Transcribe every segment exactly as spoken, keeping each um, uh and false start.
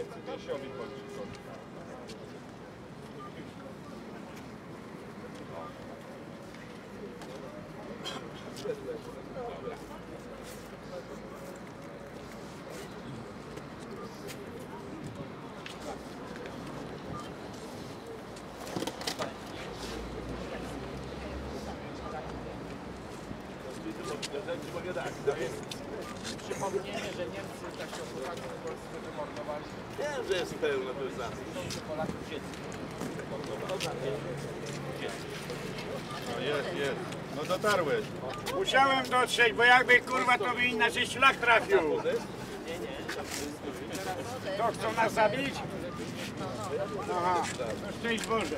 Przypomnienie, że Niemcy tak się Polaków Polskę wymordowali. Wiem, że jest pełno pełzacji. Polaków dziecko. No jest, jest. No dotarłeś. Musiałem dotrzeć, bo jakby kurwa to by inaczej szlak trafił. To chcą nas zabić? Aha, szczęść Boże.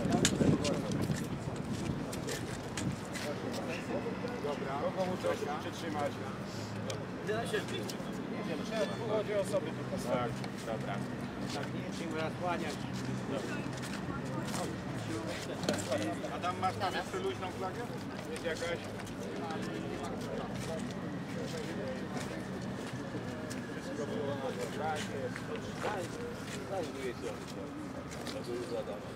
Dobra, komu coś przytrzymać? Trzeba pochodzi osoby tylko sobie. Tak, dobra. Tak niczym rozchłaniać. A tam masz tam jeszcze luźną flagę? Jest jakaś? Wszystko było na odwrotnie. Znajduje się. To już zadano.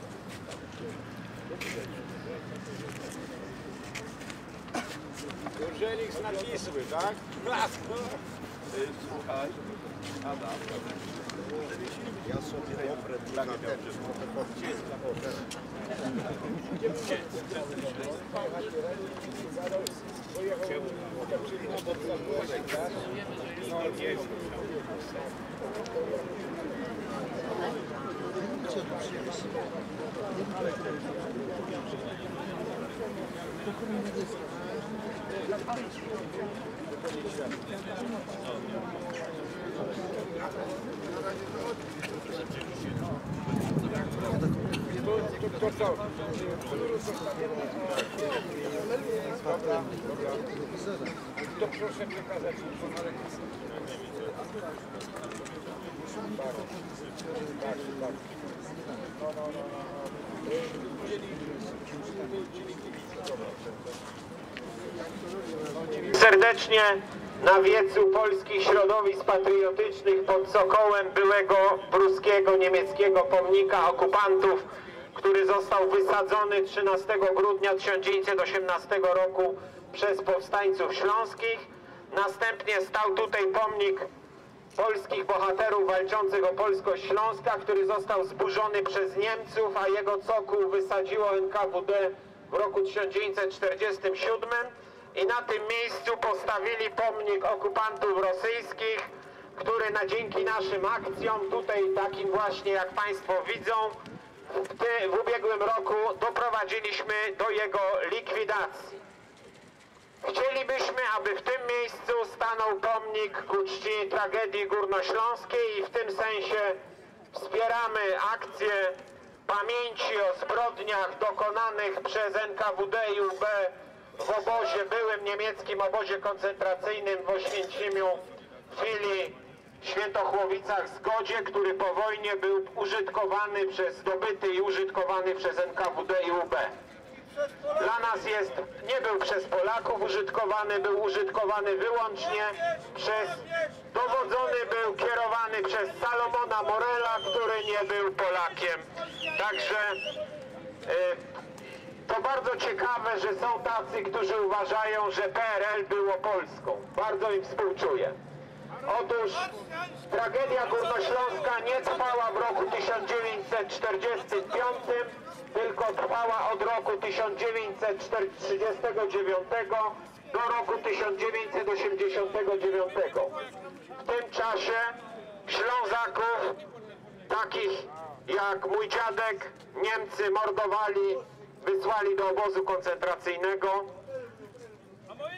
Gorzelik z napisły, tak? Słuchaj, Adam. Ja sobie oprę dla mnie. To co? To proszę przekazać informalek. Tak, tak, tak. No, no, no, no. Serdecznie na wiecu polskich środowisk patriotycznych pod sokołem byłego pruskiego, niemieckiego pomnika okupantów, który został wysadzony trzynastego grudnia tysiąc dziewięćset osiemnastego roku przez powstańców śląskich. Następnie stał tutaj pomnik polskich bohaterów walczących o polskość Śląska, który został zburzony przez Niemców, a jego cokół wysadziło N K W D w roku tysiąc dziewięćset czterdziestym siódmym. I na tym miejscu postawili pomnik okupantów rosyjskich, który na dzięki naszym akcjom, tutaj takim właśnie jak państwo widzą, w, te, w ubiegłym roku doprowadziliśmy do jego likwidacji. Chcielibyśmy, aby w tym miejscu stanął pomnik ku czci tragedii górnośląskiej i w tym sensie wspieramy akcję pamięci o zbrodniach dokonanych przez N K W D i U B w obozie, byłym niemieckim obozie koncentracyjnym w Oświęcimiu, w chwili Świętochłowicach Zgodzie, który po wojnie był użytkowany przez, zdobyty i użytkowany przez N K W D i U B. Dla nas jest, nie był przez Polaków użytkowany, był użytkowany wyłącznie przez, dowodzony był, kierowany przez Salomona Morela, który nie był Polakiem. Także y, to bardzo ciekawe, że są tacy, którzy uważają, że P R L było Polską. Bardzo im współczuję. Otóż tragedia górnośląska nie trwała w roku tysiąc dziewięćset czterdziestym piątym, tylko trwała od roku tysiąc dziewięćset trzydziestego dziewiątego do roku tysiąc dziewięćset osiemdziesiątego dziewiątego. W tym czasie Ślązaków, takich jak mój dziadek, Niemcy mordowali, wysłali do obozu koncentracyjnego,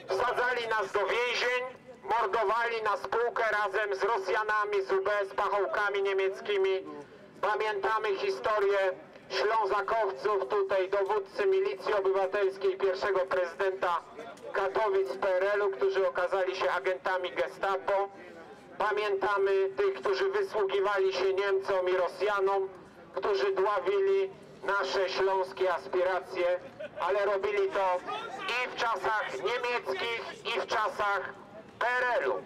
wsadzali nas do więzień, mordowali na spółkę razem z Rosjanami, z U B, z pachołkami niemieckimi. Pamiętamy historię Ślązakowców, tutaj dowódcy milicji obywatelskiej, pierwszego prezydenta Katowic P R L u, którzy okazali się agentami Gestapo. Pamiętamy tych, którzy wysługiwali się Niemcom i Rosjanom, którzy dławili nasze śląskie aspiracje, ale robili to i w czasach niemieckich, i w czasach P R L u.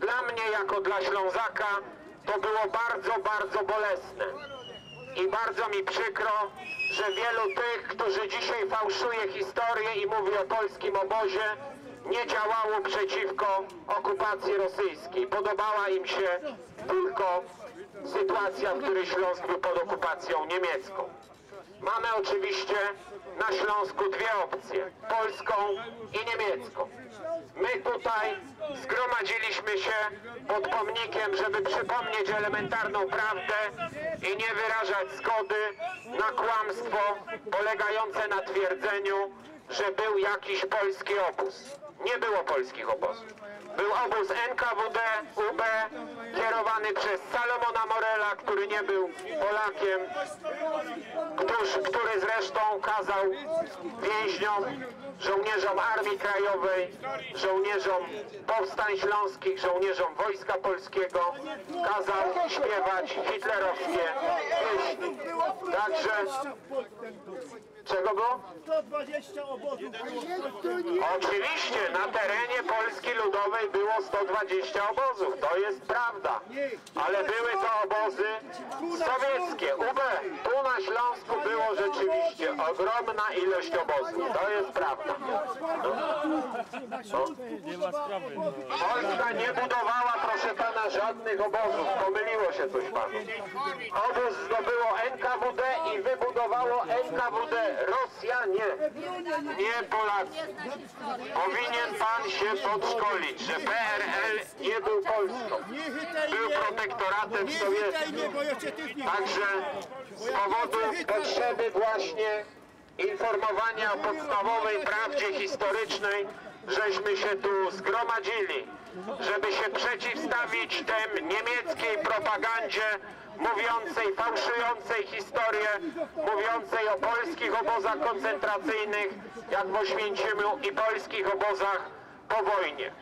Dla mnie, jako dla Ślązaka, To było bardzo, bardzo bolesne i bardzo mi przykro, że wielu tych, którzy dzisiaj fałszuje historię i mówi o polskim obozie, nie działało przeciwko okupacji rosyjskiej. Podobała im się tylko sytuacja, w której Śląsk był pod okupacją niemiecką. Mamy oczywiście na Śląsku dwie opcje, polską i niemiecką. My tutaj zgromadziliśmy się pod pomnikiem, żeby przypomnieć elementarną prawdę i nie wyrażać zgody na kłamstwo polegające na twierdzeniu, że był jakiś polski obóz. Nie było polskich obozów. Był obóz N K W D, U B, kierowany przez Salomona Morela, który nie był Polakiem, któż, który zresztą kazał więźniom, żołnierzom Armii Krajowej, żołnierzom powstań śląskich, żołnierzom Wojska Polskiego, kazał śpiewać hitlerowskie pieśni. Także... Czego było? sto dwadzieścia obozów. Oczywiście na terenie Polski Ludowej było sto dwadzieścia obozów, to jest prawda, ale były to obozy sowieckie, U B. Tu na Śląsku było rzeczywiście ogromna ilość obozów, to jest prawda. No. Polska nie budowała, proszę pana, żadnych obozów, pomyliło się coś panu. Obóz zdobyło N K W D i wybudowało N K W D. Rosja nie, nie Polacy. Powinien pan się podszkolić, że P R L nie był Polską. Był protektoratem sowieckim. Także z powodu potrzeby właśnie informowania o podstawowej prawdzie historycznej żeśmy się tu zgromadzili, żeby się przeciwstawić tym niemieckiej propagandzie mówiącej, fałszującej historię, mówiącej o polskich obozach koncentracyjnych, jak w Oświęcimiu, i polskich obozach po wojnie.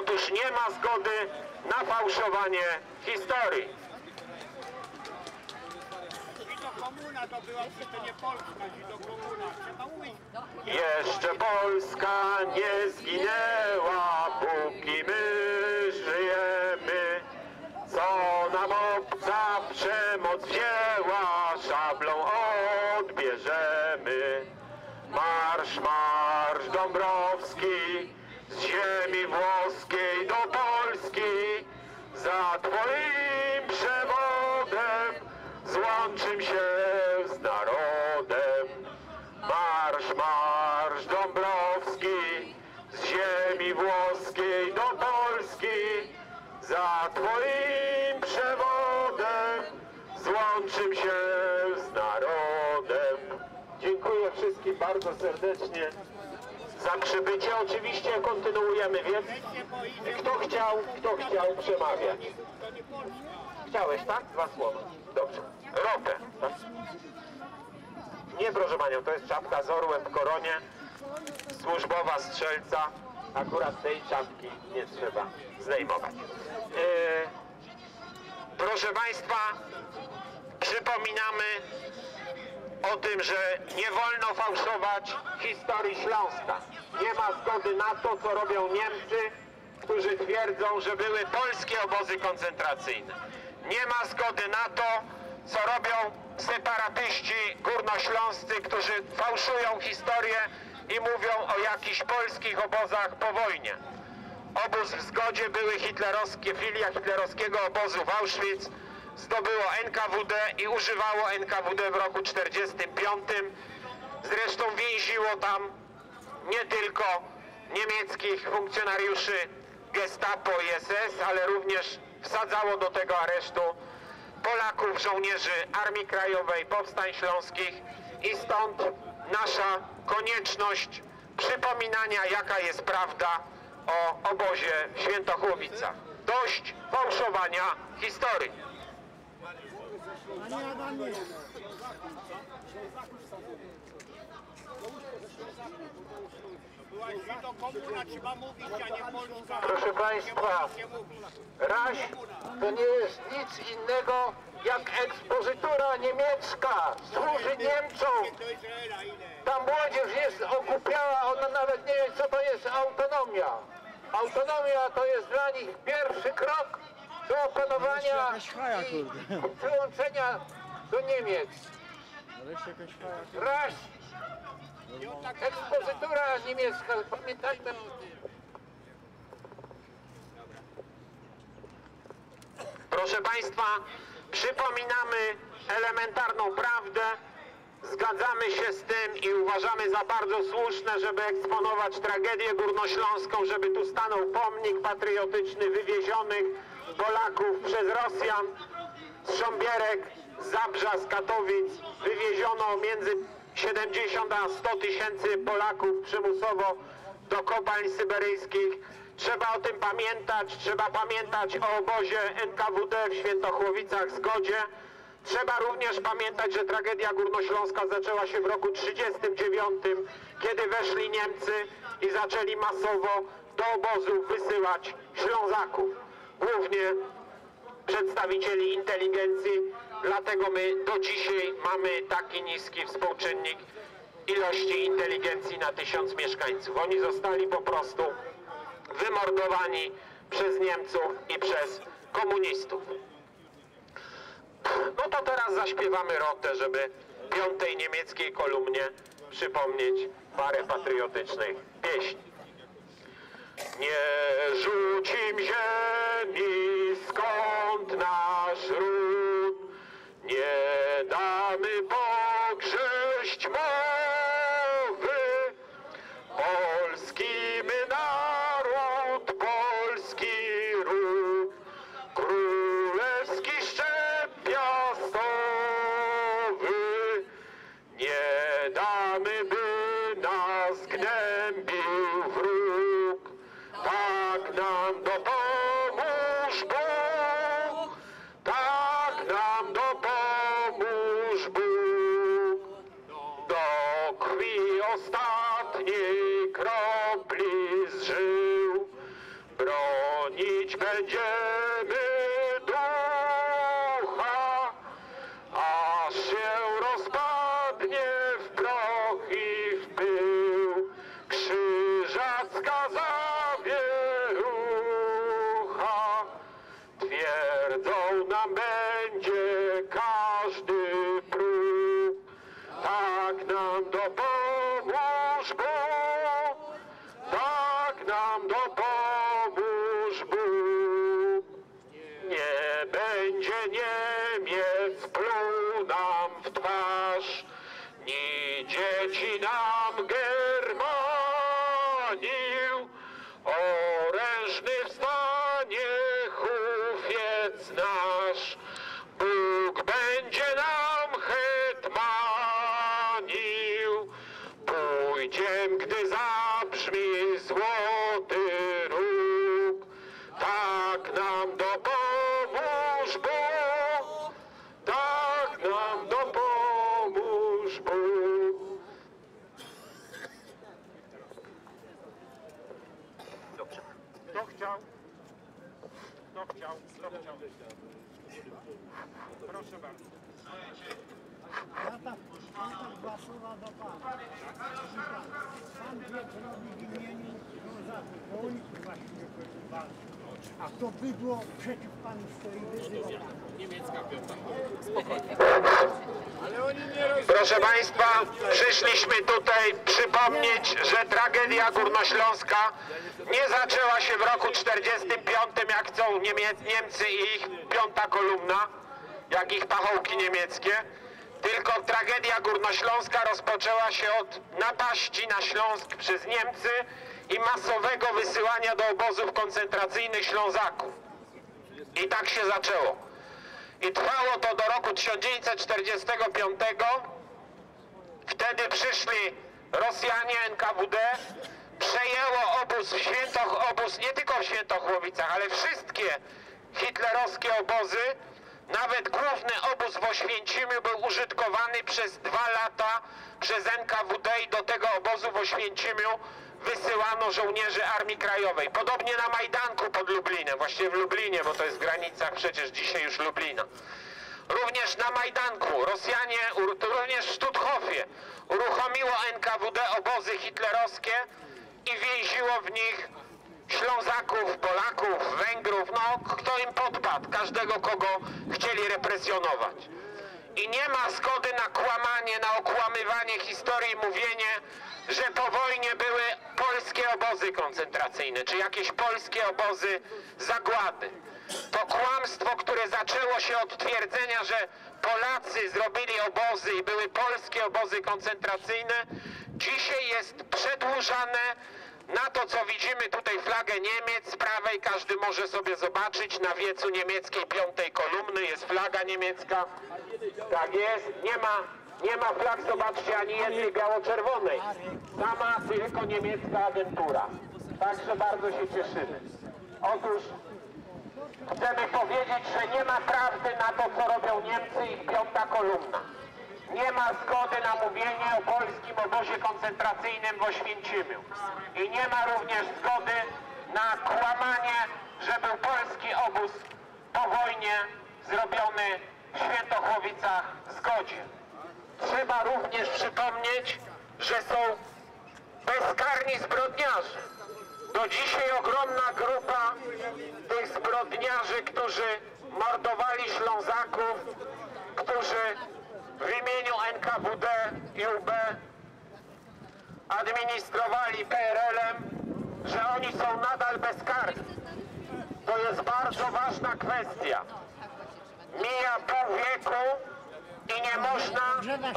Otóż nie ma zgody na fałszowanie historii. Komuna to była jeszcze nie Polska, to komuna. Trzeba umieć. Jeszcze Polska nie zginęła, póki my żyjemy. Co nam obca przemoc wzięła, szablą odbierzemy. Marsz, marsz Dąbrowski, z ziemi włoskiej do Polski, za twoim przewodem złączym się z narodem. Marsz, marsz Dąbrowski, z ziemi włoskiej do Polski, za twoim przewodem złączym się z narodem. Dziękuję wszystkim bardzo serdecznie za przybycie. Oczywiście kontynuujemy wiec. Kto chciał, kto chciał przemawiać? Chciałeś, tak? Dwa słowa. Dobrze. Ropę. Tak? Nie, proszę panią, to jest czapka z orłem w koronie. Służbowa strzelca. Akurat tej czapki nie trzeba zdejmować. Yy, proszę państwa, przypominamy o tym, że nie wolno fałszować historii Śląska. Nie ma zgody na to, co robią Niemcy, którzy twierdzą, że były polskie obozy koncentracyjne. Nie ma zgody na to, co robią separatyści górnośląscy, którzy fałszują historię i mówią o jakichś polskich obozach po wojnie. Obóz w Zgodzie były hitlerowskie, filia hitlerowskiego obozu w Auschwitz. Zdobyło N K W D i używało N K W D w roku czterdziestym piątym. Zresztą więziło tam nie tylko niemieckich funkcjonariuszy Gestapo i S S, ale również wsadzało do tego aresztu Polaków, żołnierzy Armii Krajowej, powstań śląskich, i stąd nasza konieczność przypominania, jaka jest prawda o obozie w Świętochłowicach. Dość fałszowania historii. Proszę państwa, raś to nie jest nic innego jak ekspozytura niemiecka, służy Niemcom. Ta młodzież jest okupiała, ona nawet nie wie, co to jest autonomia. Autonomia to jest dla nich pierwszy krok do opanowania i przyłączenia do Niemiec. Raś! Ekspozytura niemiecka, pamiętajmy o tym. Proszę Państwa, przypominamy elementarną prawdę, zgadzamy się z tym i uważamy za bardzo słuszne, żeby eksponować tragedię górnośląską, żeby tu stanął pomnik patriotyczny wywiezionych Polaków przez Rosjan z Sząbierek, z Zabrza, z Katowic. Wywieziono między siedemdziesiąt a sto tysięcy Polaków przymusowo do kopalń syberyjskich. Trzeba o tym pamiętać, trzeba pamiętać o obozie N K W D w Świętochłowicach, Zgodzie. Trzeba również pamiętać, że tragedia górnośląska zaczęła się w roku tysiąc dziewięćset trzydziestym dziewiątym, kiedy weszli Niemcy i zaczęli masowo do obozu wysyłać Ślązaków, głównie przedstawicieli inteligencji. Dlatego my do dzisiaj mamy taki niski współczynnik ilości inteligencji na tysiąc mieszkańców. Oni zostali po prostu wymordowani przez Niemców i przez komunistów. No to teraz zaśpiewamy rotę, żeby piątej niemieckiej kolumnie przypomnieć parę patriotycznych pieśni. Nie rzucim ziemi, skąd nasz ród, nie damy pogrześć mowy, polski my naród, polski ród, królewski szczep piastowy, nie damy, by nas gnębił wróg, tak nam dopomóż Bóg, tak nam dopomóż Bóg, do krwi ostatniej kropli z żył, bronić będziemy ducha, aż się rozpadnie w proch i w pył krzyża zawierucha. Twierdzą nam będzie każdy próg, tak nam dopomóż Bóg, tak nam dopomóż Bóg. Nie będzie Niemiec pluł nam w twarz, ni dzieci nam Germanił, orężny wstanie chufiec nasz, Bóg będzie nam hetmanił. Pójdziem, gdy zabrzmi złoty róg, tak nam dopomóż Bóg, tak nam dopomóż Bóg. Dobrze. Kto chciał? Kto chciał? Kto chciał? Proszę bardzo. Ja tak, ja tak dwa słowa do Pana. Pan Piotr robi w imieniu Ślązaków, bo oni właśnie walczą. A to bydło przeciw Panu stoi. Niemiecka piąta. Spokojnie. Proszę Państwa, przyszliśmy tutaj przypomnieć, że tragedia górnośląska nie zaczęła się w roku czterdziestym piątym, jak chcą Niemcy i ich piąta kolumna, jak ich pachołki niemieckie. Tylko tragedia górnośląska rozpoczęła się od napaści na Śląsk przez Niemcy i masowego wysyłania do obozów koncentracyjnych Ślązaków. I tak się zaczęło. I trwało to do roku tysiąc dziewięćset czterdziestego piątego. Wtedy przyszli Rosjanie, N K W D, przejęło obóz w Świętoch, obóz nie tylko w Świętochłowicach, ale wszystkie hitlerowskie obozy. Nawet główny obóz w Oświęcimiu był użytkowany przez dwa lata przez N K W D i do tego obozu w Oświęcimiu wysyłano żołnierzy Armii Krajowej. Podobnie na Majdanku pod Lublinem, właśnie w Lublinie, bo to jest w granicach przecież dzisiaj już Lublina. Również na Majdanku Rosjanie, również w Stutthoffie uruchomiło N K W D obozy hitlerowskie i więziło w nich Ślązaków, Polaków, Węgrów, no kto im podpadł, każdego kogo chcieli represjonować. I nie ma zgody na kłamanie, na okłamywanie historii, mówienie, że po wojnie były polskie obozy koncentracyjne, czy jakieś polskie obozy zagłady. To kłamstwo, które zaczęło się od twierdzenia, że Polacy zrobili obozy i były polskie obozy koncentracyjne, dzisiaj jest przedłużane na to, co widzimy tutaj flagę Niemiec, z prawej każdy może sobie zobaczyć, na wiecu niemieckiej piątej kolumny jest flaga niemiecka, tak jest, nie ma, nie ma flag, zobaczcie, ani jednej biało-czerwonej, sama tylko niemiecka agentura, także bardzo się cieszymy. Otóż chcemy powiedzieć, że nie ma prawdy na to, co robią Niemcy i piąta kolumna. Nie ma zgody na mówienie o polskim obozie koncentracyjnym w Oświęcimiu. I nie ma również zgody na kłamanie, że był polski obóz po wojnie zrobiony w Świętochłowicach w Zgodzie. Trzeba również przypomnieć, że są bezkarni zbrodniarze. Do dzisiaj ogromna grupa tych zbrodniarzy, którzy mordowali Ślązaków, którzy w imieniu N K W D i U B administrowali P R L-em, że oni są nadal bezkarni. To jest bardzo ważna kwestia. Mija pół wieku i nie można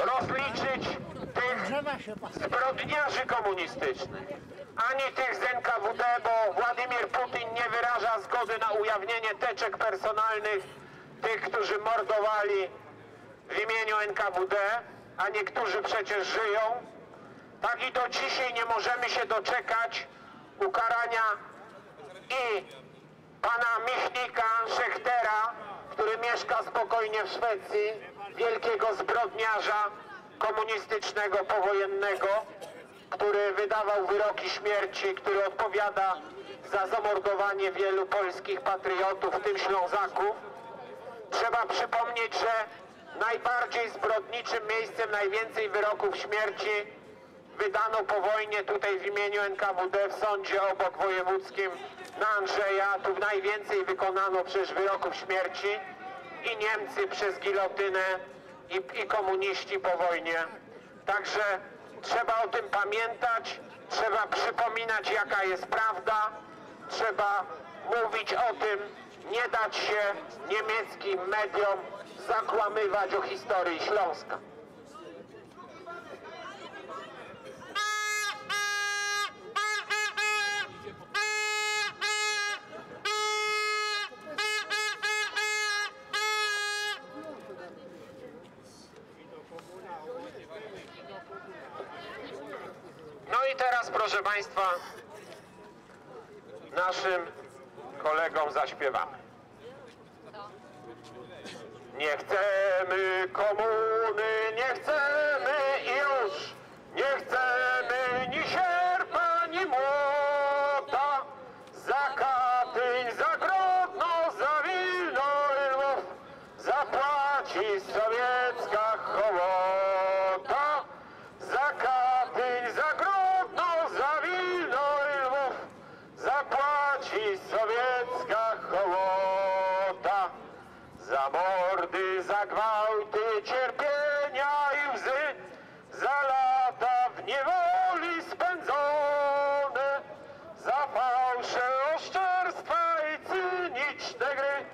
rozliczyć tych zbrodniarzy komunistycznych. Ani tych z N K W D, bo Władimir Putin nie wyraża zgody na ujawnienie teczek personalnych tych, którzy mordowali w imieniu N K W D, a niektórzy przecież żyją, tak i do dzisiaj nie możemy się doczekać ukarania i pana Michnika-Szechtera, który mieszka spokojnie w Szwecji, wielkiego zbrodniarza komunistycznego, powojennego, który wydawał wyroki śmierci, który odpowiada za zamordowanie wielu polskich patriotów, w tym Ślązaków. Trzeba przypomnieć, że najbardziej zbrodniczym miejscem, najwięcej wyroków śmierci wydano po wojnie tutaj w imieniu N K W D w sądzie obok wojewódzkim na Andrzeja. Tu najwięcej wykonano przecież wyroków śmierci i Niemcy przez gilotynę i, i komuniści po wojnie. Także trzeba o tym pamiętać, trzeba przypominać, jaka jest prawda, trzeba mówić o tym, nie dać się niemieckim mediom zakłamywać o historii Śląska. No i teraz, proszę Państwa, naszym kolegom zaśpiewamy. Nie chcemy komuny, nie chcemy już, nie chcemy ni sierpa, ni młota. Za Katyń, za Grodno, za Wilno i Lwów zapłaci sowiecka hołota. Za Katyń, za Grodno, za Wilno i Lwów zapłaci sowiecka hołota. Za mordy, za gwałty, cierpienia i łzy, za lata w niewoli spędzone, za fałsze, oszczerstwa i cyniczne gry,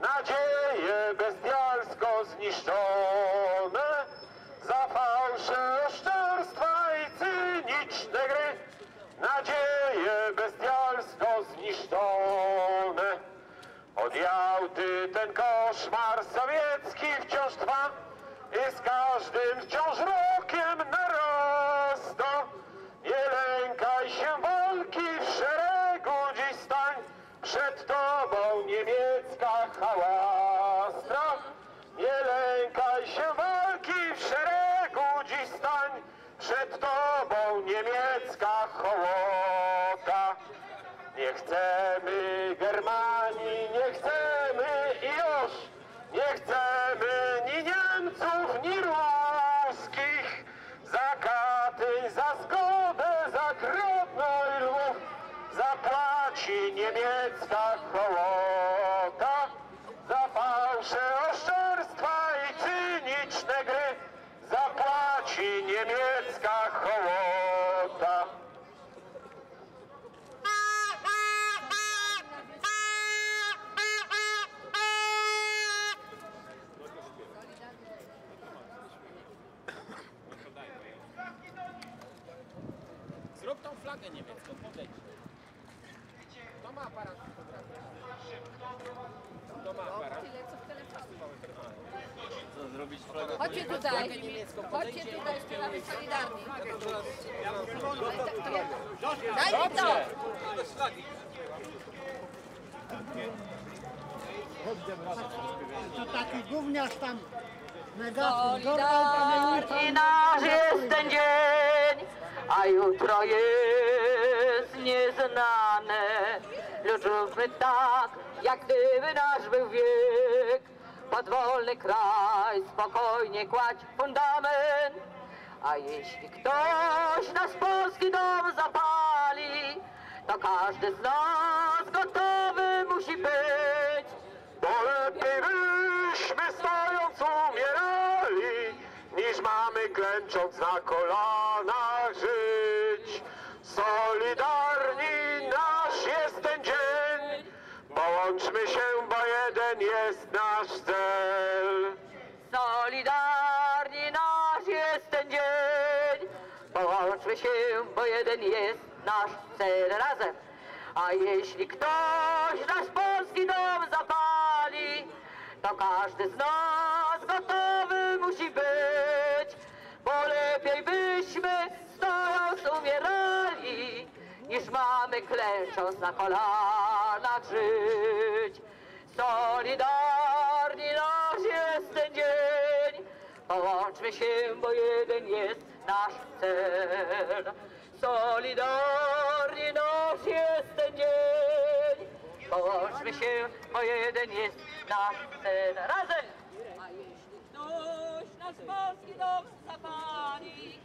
nadzieje bestialsko zniszczone. Za fałsze, oszczerstwa i cyniczne gry, nadzieje bestialsko zniszczone. Od Jałty ten koszmar sowiecki wciąż trwa i z każdym wciąż rokiem narasta. Nie lękaj się walki, w szeregu dziś stań, przed tobą niemiecka hałastra. Nie lękaj się walki, w szeregu dziś stań, przed tobą niemiecka hołota. Nie chcemy Germanii, nie chcemy i już, nie chcemy ni Niemców, ni Ruskich. Za Katyń, za Zgodę, za Grodno i Lwów zapłać Nasze oszczerstwa i cyniczne gry zapłaci niemiecka hołota. Zrób tą flagę niemiecką, podejdź. To ma aparat. To ma aparat. Co zrobić flagę? Chodźcie tutaj. Chodźcie tutaj, śpiewamy solidarnie. Daj mi to! To taki gówniarz tam. Solidarny nasz jest ten dzień, a jutro jest nieznane. Lecz róbmy tak, jak gdyby nasz był wiek. Pod wolny kraj spokojnie kładź fundament. A jeśli ktoś nasz polski dom zapali, to każdy z nas gotowy musi być. Bo lepiej byśmy stojąc umierali, niż mamy klęcząc na kolanach żyć. Solidarni nasz jest ten dzień, połączmy się, bo jeden jest nasz cel. Solidarni nasz jest ten dzień, połączmy się, bo jeden jest nasz cel. Razem! A jeśli ktoś nasz polski dom zapali, to każdy z nas gotowy musi być. Bo lepiej byśmy stojąc umierali, niż mamy klęcząc na kolanach żyć. Solidarni nasz jest ten dzień, połączmy się, bo jeden jest nasz cel. Solidarni nasz jest ten dzień, połączmy się, bo jeden jest nasz cel. Razem! A jeśli ktoś nasz polski dom zapali,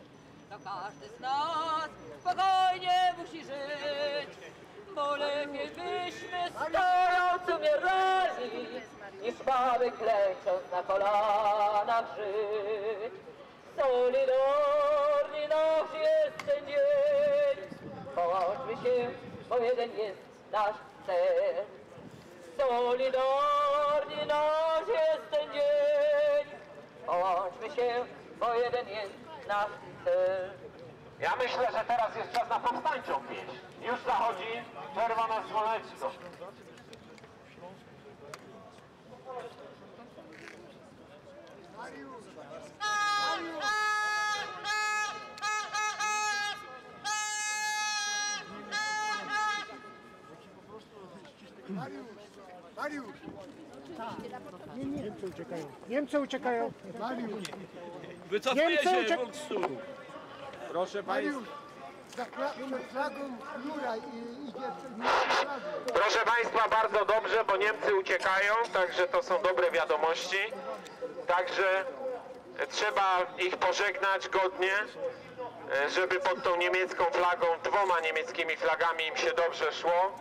to każdy z nas spokojnie musi żyć. Bo lepiej byśmy stojąc umierali, niż mamy klęcząc na kolanach żyć. Solidarny nasz jest ten dzień, połączmy się, bo jeden jest nasz cel. Solidarny nasz jest ten dzień, połączmy się, bo jeden jest nasz cel. Ja myślę, że teraz jest czas na powstańczą pieśń. Już zachodzi czerwone słoneczko. Mariusz! Mariusz! Niemcy uciekają! Niemcy uciekają! Mariusz! Wycofuje się Bóg stół! Proszę Państwa! Proszę Państwa, bardzo dobrze, bo Niemcy uciekają, także to są dobre wiadomości. Także trzeba ich pożegnać godnie, żeby pod tą niemiecką flagą, dwoma niemieckimi flagami im się dobrze szło.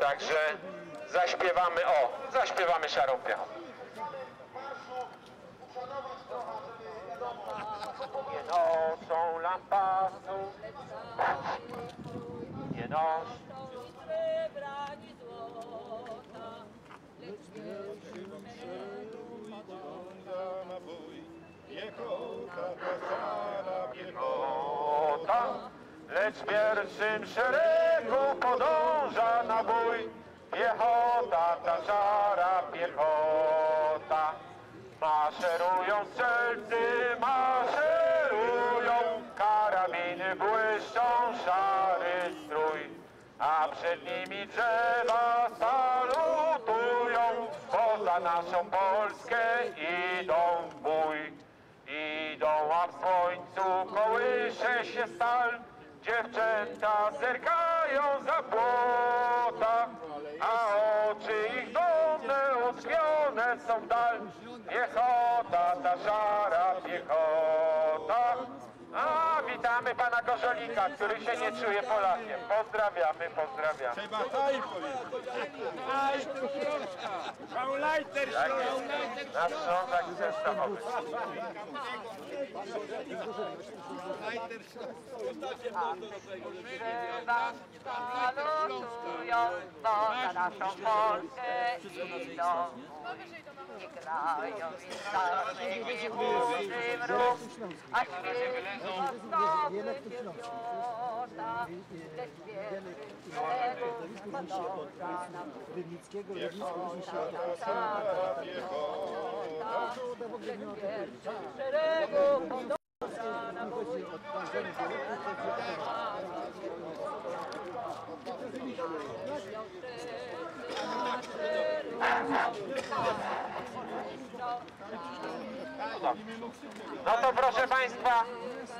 Także zaśpiewamy, o, zaśpiewamy Szarą Piechotę. Nie noszą lampasów, nie noszą nic srebra, ani złota, lecz pierwszym szeregu idąca na bój. Piechota, posada piechota, lecz pierwszym szeregu podąża na bój. Piechota, ta szara piechota. Maszerują strzelcy, maszerują, karabiny błyszczą, szary strój, a przed nimi drzewa salutują, poza naszą Polskę idą w bój. Idą, a w słońcu kołysze się stal, dziewczęta zerkają za płota, a oczy ich dumne, utkwione są w dal. Piechota, ta szara piechota, a widać Witamy pana Gorzelika, który się nie czuje Polakiem. Pozdrawiamy, pozdrawiamy. Trzeba taj powiedzieć. Na Ślązak Częstochowy. Na naszą Polskę idą i grają i i burzy mróz, a świeci woskowy wiewiota, lecz pierwszy szeregów podąża nam piechota, piechota, piechota, lecz pierwszy szeregów podąża nam No to proszę Państwa,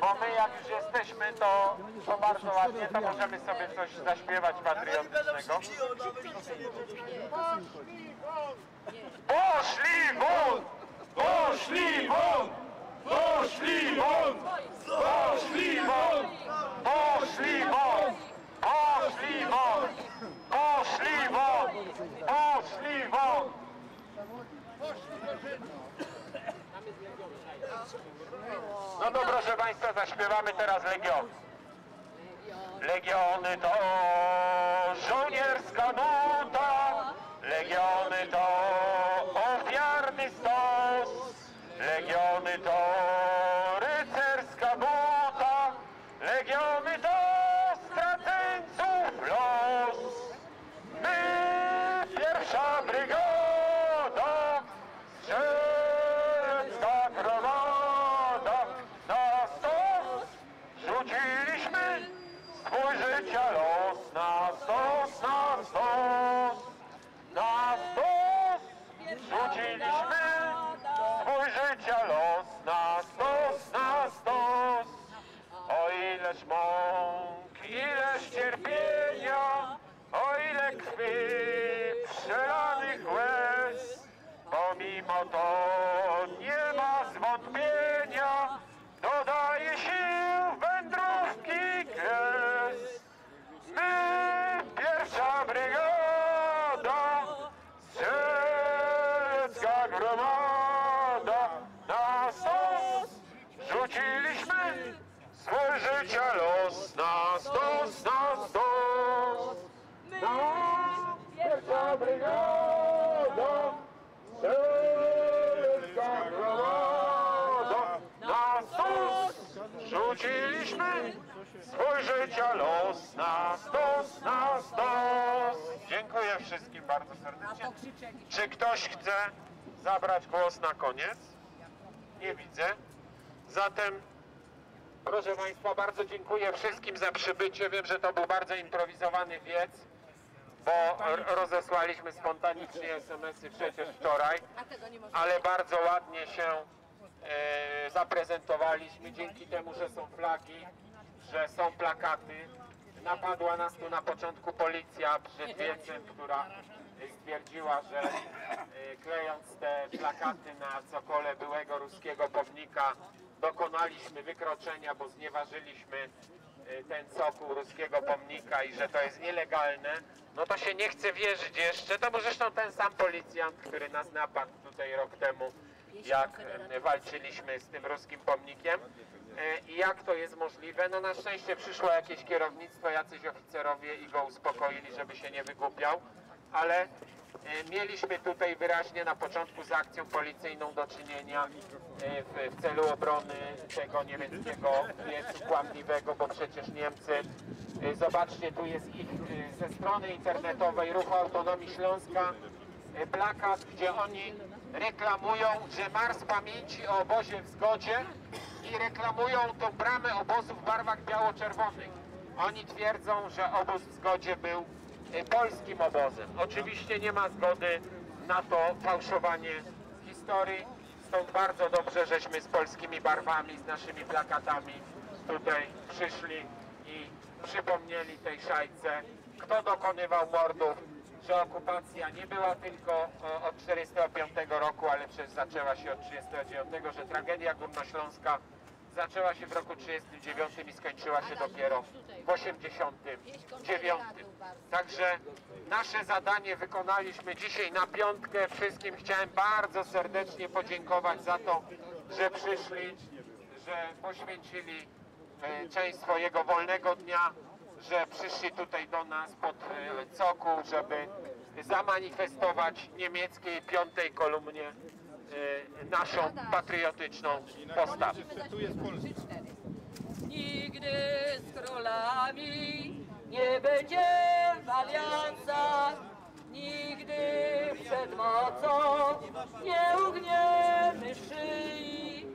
bo my jak już jesteśmy, to, to bardzo ładnie, to możemy sobie coś zaśpiewać patriotycznego. Poszli won! Poszli won! Poszli won! Poszli won! Poszli won! Poszli won! Poszli won! Poszli won! No to proszę Państwa, zaśpiewamy teraz Legiony. Legiony to żołnierska nuta, Legiony to ofiarny stos, Legiony to rycerska buta, Legiony to straceńców los. My, pierwsza brygoda, to nie ma zwątpienia, dodaje sił wędrówki kres. My, pierwsza brygada, strzelecka gromada, na stos rzuciliśmy swój życia los, na stos, na stos. My, pierwsza brygada, na stos rzuciliśmy swój życia los, na stos, na stos. Dziękuję wszystkim bardzo serdecznie. Czy ktoś chce zabrać głos na koniec? Nie widzę. Zatem proszę Państwa, bardzo dziękuję wszystkim za przybycie. Wiem, że to był bardzo improwizowany wiec, bo rozesłaliśmy spontanicznie es em esy przecież wczoraj, ale bardzo ładnie się e, zaprezentowaliśmy dzięki temu, że są flagi, że są plakaty. Napadła nas tu na początku policja przed wiecem, która stwierdziła, że e, klejąc te plakaty na cokole byłego ruskiego pomnika dokonaliśmy wykroczenia, bo znieważyliśmy ten cokół ruskiego pomnika i że to jest nielegalne. No to się nie chce wierzyć jeszcze, to był zresztą ten sam policjant, który nas napadł tutaj rok temu, jak walczyliśmy z tym ruskim pomnikiem. I jak to jest możliwe? No na szczęście przyszło jakieś kierownictwo, jacyś oficerowie i go uspokoili, żeby się nie wygłupiał, ale mieliśmy tutaj wyraźnie na początku z akcją policyjną do czynienia w, w celu obrony tego niemieckiego wiecu kłamliwego, bo przecież Niemcy, zobaczcie, tu jest ich ze strony internetowej Ruchu Autonomii Śląska plakat, gdzie oni reklamują, że marsz pamięci o obozie w Zgodzie i reklamują tą bramę obozu w barwach biało-czerwonych. Oni twierdzą, że obóz w Zgodzie był polskim obozem. Oczywiście nie ma zgody na to fałszowanie historii, stąd bardzo dobrze, żeśmy z polskimi barwami, z naszymi plakatami tutaj przyszli i przypomnieli tej szajce, kto dokonywał mordów, że okupacja nie była tylko od czterdziestego piątego roku, ale przecież zaczęła się od tysiąc dziewięćset trzydziestego dziewiątego, że tragedia górnośląska zaczęła się w roku tysiąc dziewięćset trzydziestym dziewiątym i skończyła się dopiero w tysiąc dziewięćset osiemdziesiątym dziewiątym. Także nasze zadanie wykonaliśmy dzisiaj na piątkę. Wszystkim chciałem bardzo serdecznie podziękować za to, że przyszli, że poświęcili część swojego wolnego dnia, że przyszli tutaj do nas pod Coku, żeby zamanifestować niemieckiej piątej kolumnie naszą patriotyczną postawę. Nigdy z królami nie będziemy w aliansach, nigdy przed mocą nie ugniemy szyi,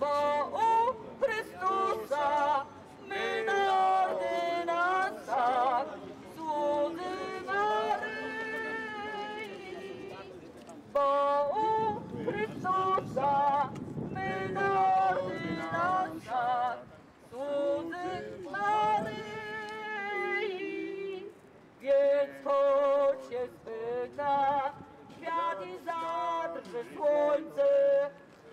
bo u Chrystusa my na ordynansach słudzy Maryi, bo u Chrystusa my na ordynansach słudzy Maryi. Więc choć się spyta świat i zadrży słońce,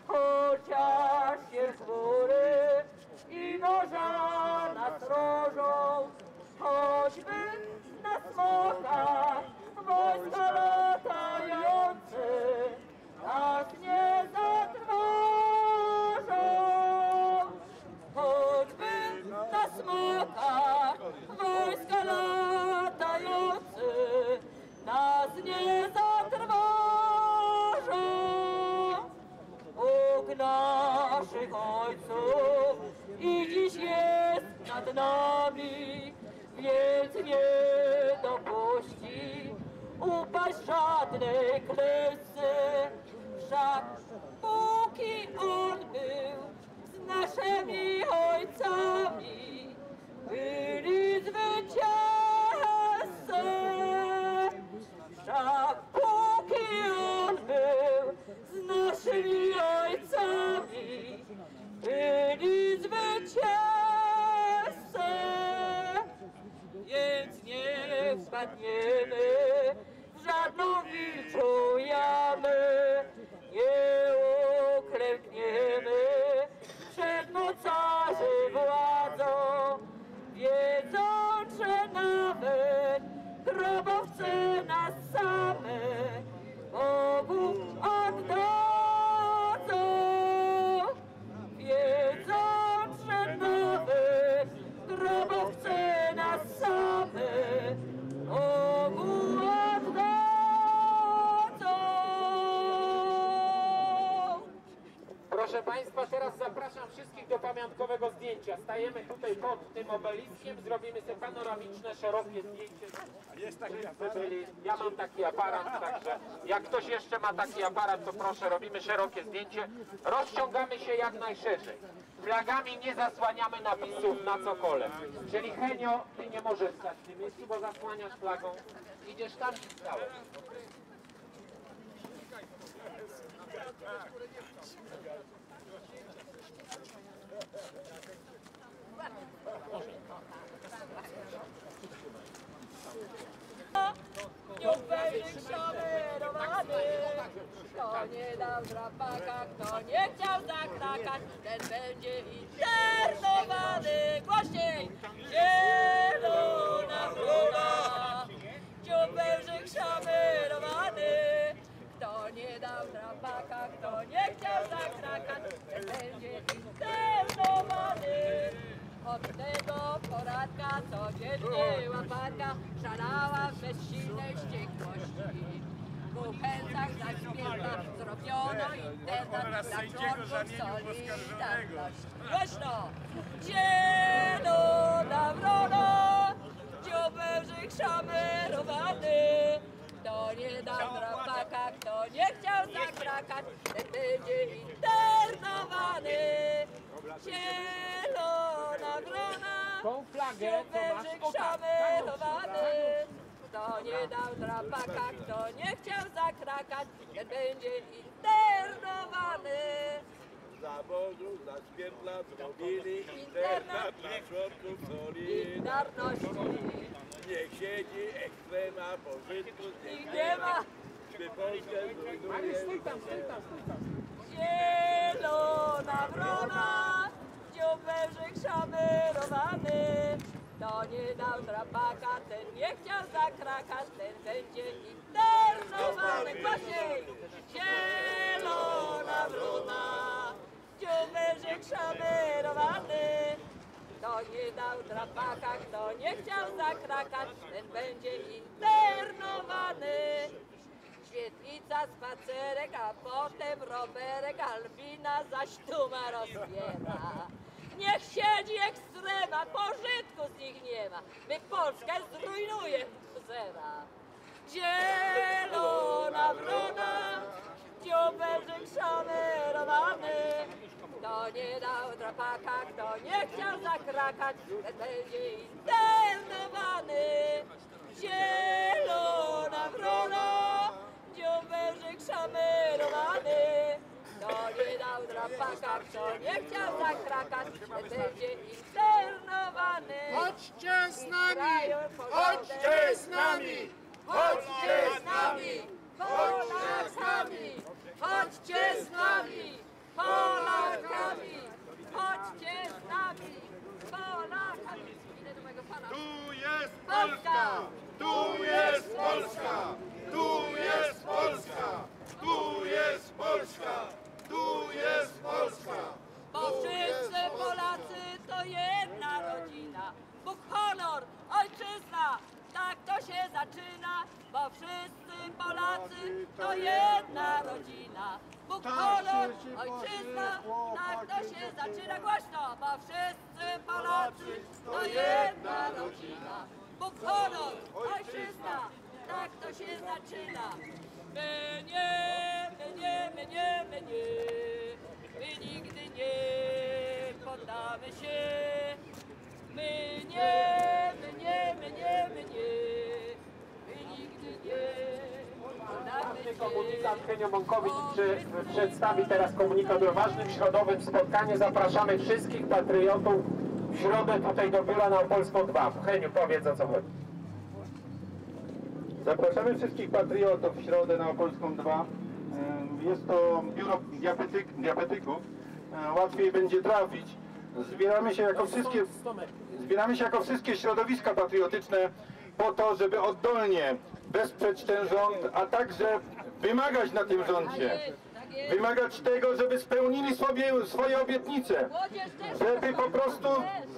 chociaż się chmury i noża nas rożą, choćby na smokach wojska latające nas nie zatrważą, choćby na smokach wojska latające nas nie zatrważą. Bóg naszych ojców i dziś jest nad nami, więc nie dopuści upaść żadnej klęsce. Wszak póki On był z naszymi ojcami, byli zwycięzcy. Wszak póki On był z naszymi ojcami, byli zwycięzcy. Więc nie wpadniemy w żadną wilczą jamę, nie uklękniemy przed mocarzy władzą, wiedząc, że nawet grobowcy nas same Bogu oddadzą, wiedząc, że nawet grobowcy nas same Bogu oddadzą. Proszę Państwa, teraz zapraszam wszystkich do pamiątkowego zdjęcia. Stajemy tutaj pod tym obeliskiem, zrobimy sobie panoramiczne, szerokie zdjęcie. Jest taki ja mam taki aparat, także jak ktoś jeszcze ma taki aparat, to proszę, robimy szerokie zdjęcie. Rozciągamy się jak najszerzej. Flagami nie zasłaniamy napisów na cokole. Czyli Henio, Ty nie możesz stać w tym miejscu, bo zasłaniasz flagą. Idziesz tam i stałeś. Nie obejrzyj szaberowany, kto nie dał drapaka, kto nie chciał zakrakać, ten będzie internowany. Głośniej! Zielona góra! Nie obejrzyj szaberowany, kto nie dał drapaka, kto nie chciał zakrakać, będzie internowany. Od tego poranka codziennie łapanka szalała bez silnej wściekłości. W Kuchęcach zaś w zrobiono internat dla członków Solidarności. Głośno! Zielona wrona, dziobełżyk szamerowany, kto nie dał drapaka, kto nie chciał zakrakać, ten będzie internowany. Zielona wrona, dziobełżyk szamerowany, kto nie dał drapaka, kto nie chciał zakrakać, ten będzie internowany. Zawodu, za świetla zrobili internat dla członków Solidarności. Niech siedzi ekstrema pożytku z nie ma, by Polskę buduje. Mariusz, stój tam, stój tam, stój tam. Zielona wrona, Zielona bruna, dziuberzy szamerowany. Kto nie dał drapaka, kto nie chciał zakrakać, ten będzie internowany. Świetlica, spacerek, a potem rowerek, Albina zaś tuma rozbiera. Niech siedzi ekstrema, pożytku z nich nie ma, my Polskę zrujnuje do zera. Zielona bruna, dziuberzy szamerowany. Kto nie dał drapaka, kto nie chciał zakrakać, ten będzie internowany. Zielona wrona, dziuberzy szamerowany. Kto nie dał drapaka, kto nie chciał zakrakać, ten będzie internowany. Chodźcie z nami, chodźcie z nami, chodźcie z nami, Polakami, chodźcie z nami, Polakami, chodźcie z nami, Polakami. Idę do mojego pana. Tu jest Polska, tu jest Polska, tu jest Polska, tu jest Polska, tu jest Polska. Bo wszyscy Polacy to jedna rodzina. Bóg, honor, ojczyzna. Tak to się zaczyna, bo wszyscy Polacy to jedna rodzina. Bóg, honor, ojczyzna, tak to się zaczyna głośno, bo wszyscy Polacy to jedna rodzina. Bóg, honor, ojczyzna, tak to się zaczyna. My nie, my nie, my nie, my nie, my nigdy nie poddamy się. My nie, my nie, my nie, my nie, my nigdy nie. Komunikat Henio Bąkowicz przedstawi teraz komunikat o ważnym środowym spotkaniu. Zapraszamy wszystkich patriotów w środę tutaj do biura na Opolską dwa. Heniu, powiedz, o co chodzi. Zapraszamy wszystkich patriotów w środę na Opolską dwa. Jest to biuro diabetyk, diabetyków. Łatwiej będzie trafić. Zbieramy się, jako wszystkie, zbieramy się jako wszystkie środowiska patriotyczne po to, żeby oddolnie wesprzeć ten rząd, a także wymagać na tym rządzie. Wymagać tego, żeby spełnili sobie swoje obietnice. Żeby po prostu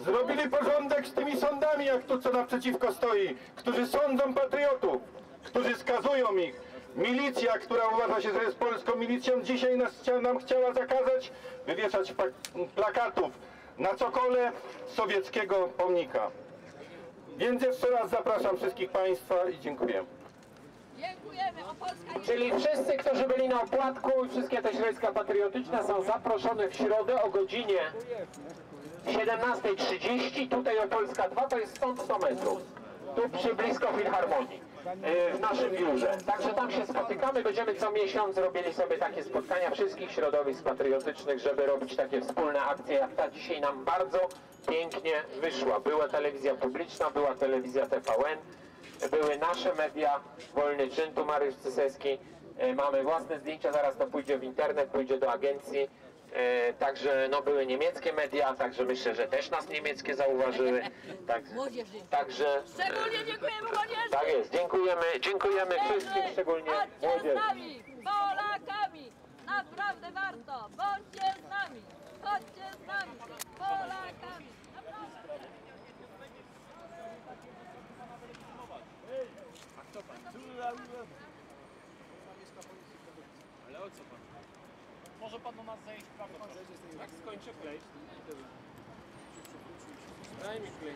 zrobili porządek z tymi sądami, jak to, co naprzeciwko stoi. Którzy sądzą patriotów, którzy skazują ich. Milicja, która uważa się, że jest polską milicją, dzisiaj nas chcia, nam chciała zakazać wywieszać plakatów na cokole sowieckiego pomnika. Więc jeszcze raz zapraszam wszystkich Państwa i dziękuję. Dziękujemy. Opolska jest... Czyli wszyscy, którzy byli na opłatku i wszystkie te środowiska patriotyczne są zaproszone w środę o godzinie siedemnastej trzydzieści. Tutaj Opolska dwa, to jest stąd sto metrów. Tu przy blisko Filharmonii. W naszym biurze. Także tam się spotykamy, będziemy co miesiąc robili sobie takie spotkania wszystkich środowisk patriotycznych, żeby robić takie wspólne akcje, jak ta dzisiaj nam bardzo pięknie wyszła. Była telewizja publiczna, była telewizja T V N, były nasze media, Wolny Czyn, tu Mariusz Cyselski, mamy własne zdjęcia, zaraz to pójdzie w internet, pójdzie do agencji. E, także no, były niemieckie media, także myślę, że też nas niemieckie zauważyły. Tak, także szczególnie dziękujemy młodzieży. Tak jest, dziękujemy, dziękujemy wszystkim, szczególnie młodzieży. Z nami, Polakami, naprawdę warto, bądźcie z nami, bądźcie z nami, Polakami, naprawdę. A kto pan? Ale o co pan? Może pan do nas zejść, prawda? Tak, skończę klejść. Daj mi klej.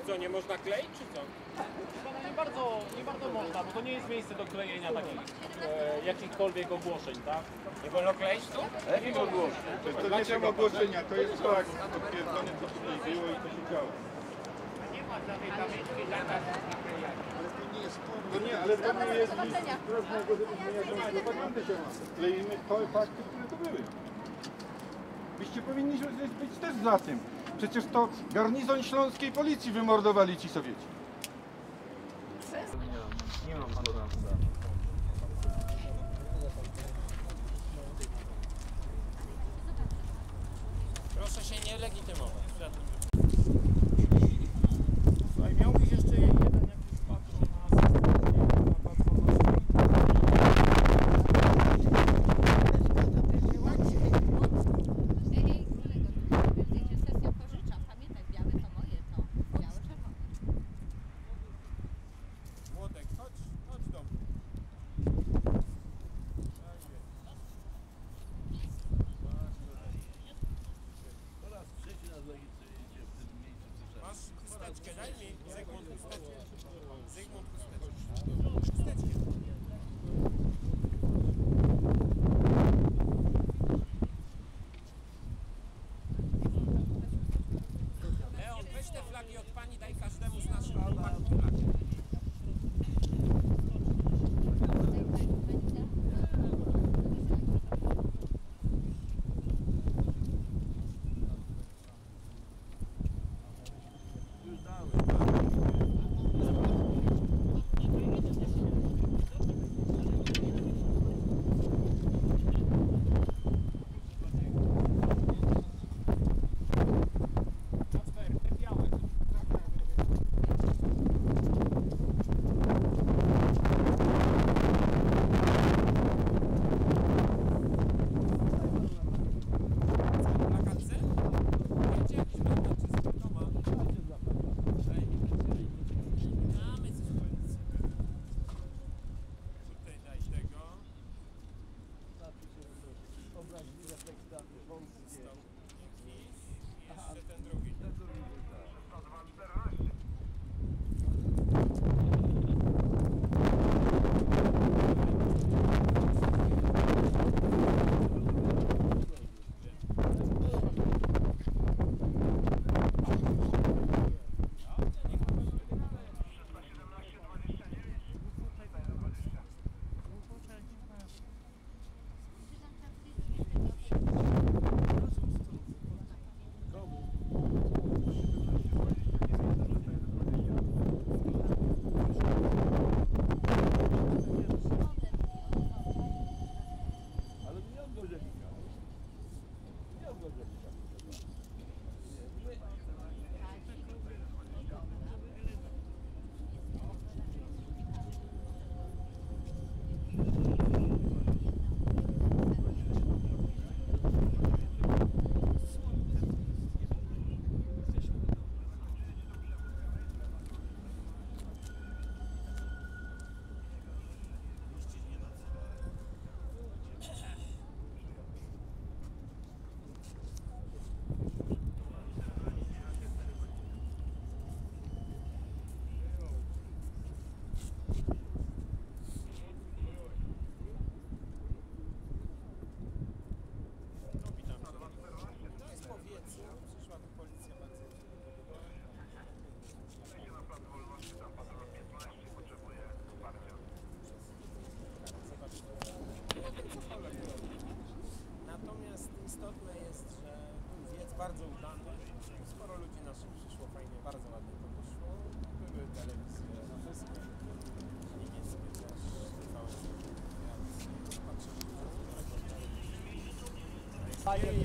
Czy co, nie można kleić, czy co? Nie bardzo, nie bardzo można, bo to nie jest miejsce do klejenia takich e, jakichkolwiek ogłoszeń, tak? Nie wolno kleić tu? Nie wolno ogłoszeń. To nie są ogłoszenia, to jest tak, potwierdzone, co się dzieje i to się działo. Ale to nie jest to, ale to nie jest prośnego, żeby zmieniać propagandę się ma. Kleimy fakty, które to były. Byście powinni być też za tym. Przecież to garnizon śląskiej policji wymordowali ci Sowieci. Nie mam pana. Proszę się nie legitymować.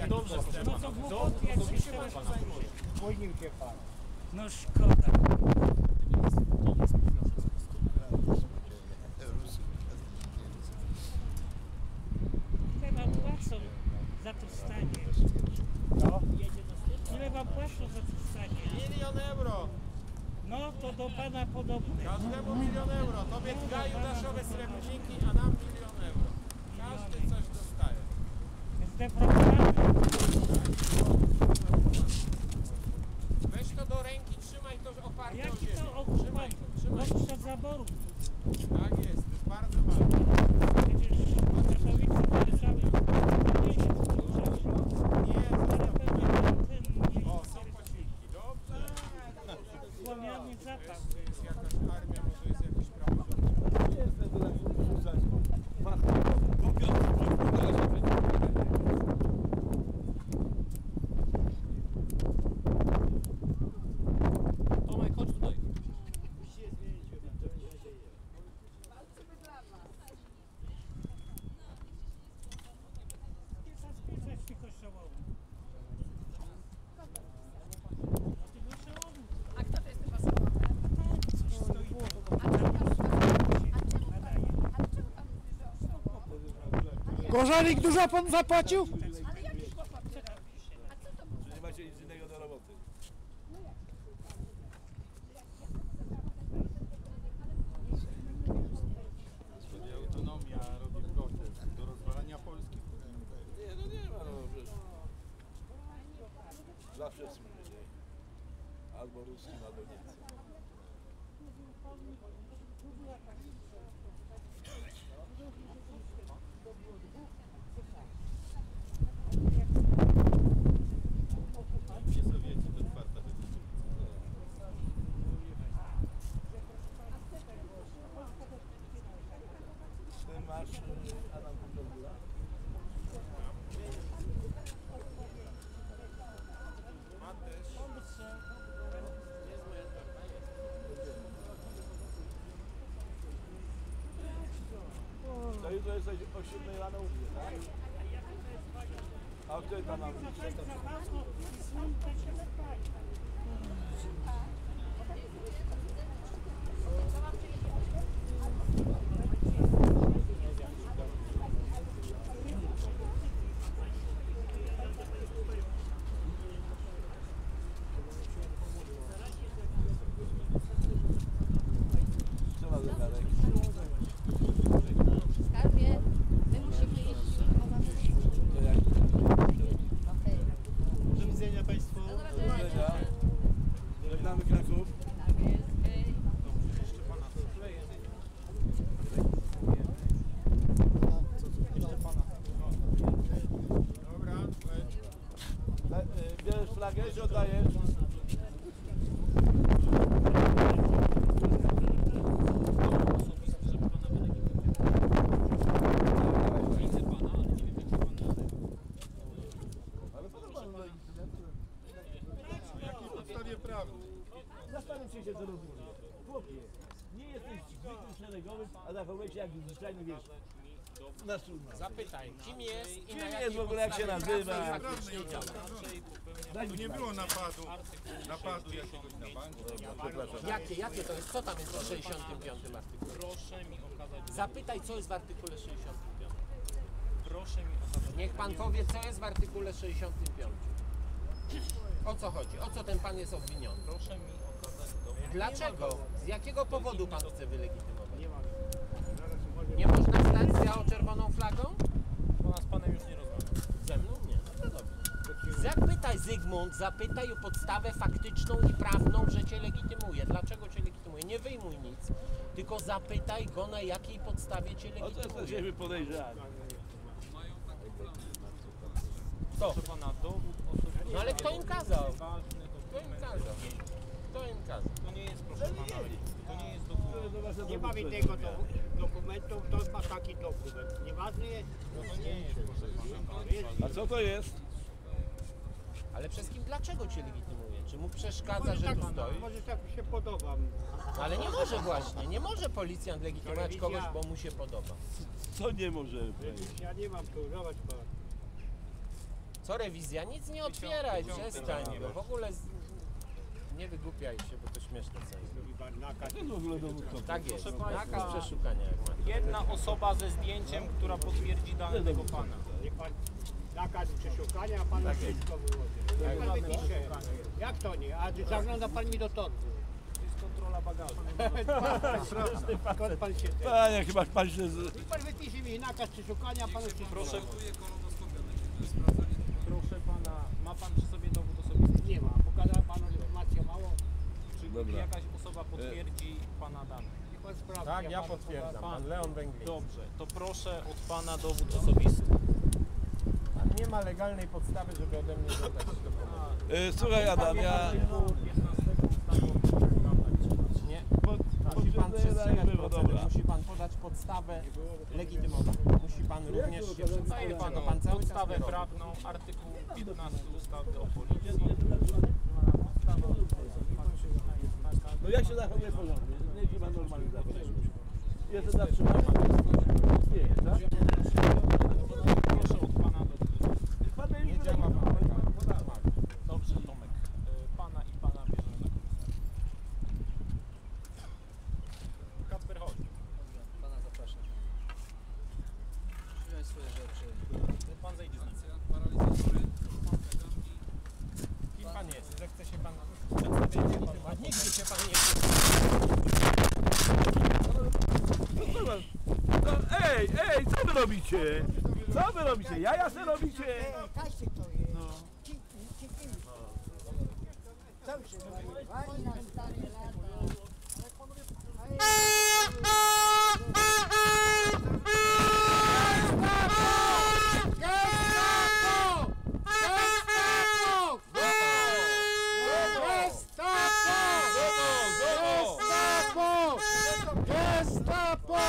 Dobrze, no to głupoty, jak się się masz zajmuje. Błonił cię pan. No szkoda. Ile wam płacą za to stanie? No? Ile wam płacą za to stanie? Milion euro. No to do pana podobne. Każdemu milion euro. Tobie w gaju daszowe srebrniki, a nam milion euro. Każdy coś dostaje. Weź to do ręki, trzymaj to oparte o ziemię. Jaki to okrzypaj? Trzymaj zaborów. Tak jest, to jest bardzo ważne. Przecież Katowice należały do Katowice. Nie, o, są posilki, dobrze. Słomiany zapach. To jest jakaś armia, może jest jakiś praworząd. Nie jest to tak, że Gorzelik dużo pan zapłacił? Ale jaki chłopak? A co to było? Że nie macie nic innego do roboty. Wschodnia autonomia robi protest do rozwalania Polski. Nie, no nie ma, no przecież. Zawsze służy. Albo ruskim, albo Niemcy. Nie Sowieci to czwarta wydarzenia. Ty masz Adam Kudogula? Ma też. To jutro jest o siódmej rano u mnie, tak? A tutaj tam mam czekać. Co ma za dalej? Jak wiesz. Zapytaj, kim jest i kim na jest w ogóle, jak się nazywa. Tu nie było napadu, napadu jakiegoś na bank. Jakie, jakie to jest? Co tam jest w sześćdziesiątym piątym artykule? Proszę mi okazać. Zapytaj, co jest w artykule sześćdziesiątym piątym. Proszę mi okazać. Niech pan powie, co jest w artykule sześćdziesiątym piątym. O co chodzi? O co ten pan jest obwiniony? Proszę mi okazać. Dlaczego? Z jakiego powodu pan chce wylegitymować? Nie mam. Nie można stać za o czerwoną flagą? Bo ona z panem już nie rozmawia. Ze mną? Nie. No to dobrze. Zapytaj, Zygmunt, zapytaj o podstawę faktyczną i prawną, że cię legitymuje. Dlaczego cię legitymuje? Nie wyjmuj nic, tylko zapytaj go, na jakiej podstawie cię legitymuje. O co jesteśmy podejrzani? Mają taki plan. Kto? No ale kto im kazał? Kto im kazał? To im kazał. To nie jest, proszę pana, to nie jest dokument. Nie mamy tego dokumentu, ktoś ma taki dokument. Nieważny jest? No to nie jest, proszę pana. A co to jest? Ale wszystkim dlaczego cię legitymuje? Czy mu przeszkadza, no że tak, tu stoi? Może tak mi się podoba. Ale nie może właśnie, nie może policjant legitymować kogoś, bo mu się podoba. Co nie może? Ja nie mam tu, zobacz pan. Co rewizja? Nic nie otwieraj, przestań. W ogóle z... nie wygłupiaj się, bo to śmieszne co jest. Tak jest, nakaz przeszukania. Jedna osoba ze zdjęciem, która potwierdzi danego pana. Nakaz przeszukania, a pana wszystko wyłoży. Jak to nie? A zagląda pan mi do torby. To jest kontrola bagażu. Pan, pan się... Panie, chyba pan się... Niech pan wypisze mi nakaz przeszukania, a panu wszystko. Proszę. Proszę pana, ma pan przy sobie dowód osobisty? Nie ma. Pokazała panu informację mało. Czy jakaś osoba potwierdzi pana dane? Niech pan sprawdzi. Tak, ja potwierdzam. Pan Leon Węgliński. Dobrze, to proszę od pana dowód osobisty. Nie ma legalnej podstawy, żeby ode mnie zadać do pomocy. Słuchaj Adam, ja... Nie? Musi pan przestrzegać procedur, musi pan podać podstawę legitymową. Musi pan również się przedstawić, pan, pan cały podstawę prawną, artykuł piętnasty ustawy o policji. No jak się zachowuje porządnie? Nie chyba normalnie zachowuje. Jestem zatrzymany. Nie, tak? Proszę od pana do... Nie działa pan. Dobrze, Tomek. Pana i pana bierzemy na komisję. Kacper, chodź. Pana zapraszam. Przyjąć swoje rzeczy. Pan zejdzie. Paralizatory. Kim pan jest? Zechce się pan... Nigdy się pan nie chce. Ej, ej, co wy robicie? Co wy robicie? Jaja se robicie? Każdy to jest. No. Dobrze, fajna stare lata. Gestapo! Gestapo! Gestapo! Gestapo!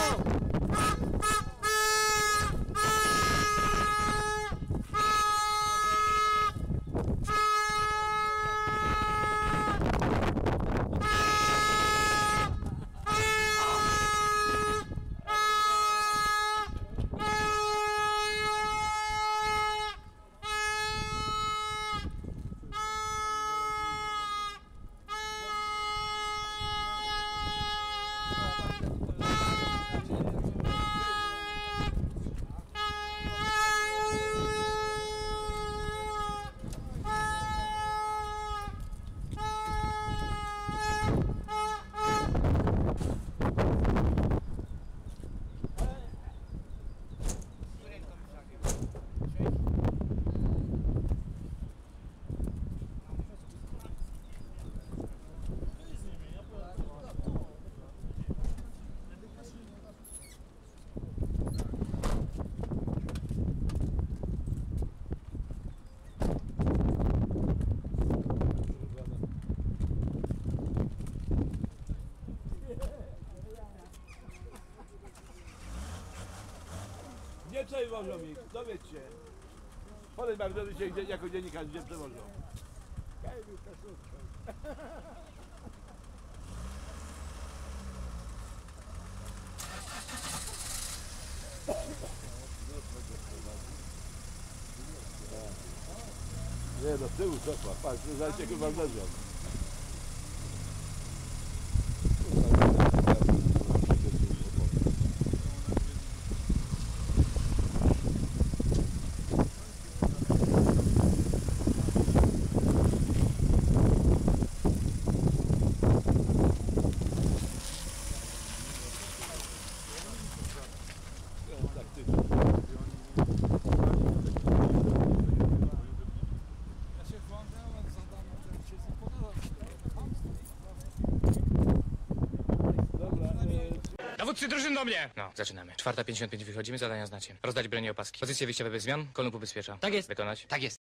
Przewożą ich, dowiedzcie. Potem mam dowiedzieć się, gdzie, jako dziennikarz, gdzie przewożą. Nie, do tyłu cofła, patrz, zaraz go wam dowiedział. Drużyn do mnie! No, zaczynamy. Czwarta pięćdziesiąt pięć wychodzimy, zadania znacie. Rozdać broni opaski. Pozycje wyjściowe bez zmian, kolumn ubezpiecza. Tak jest. Wykonać. Tak jest.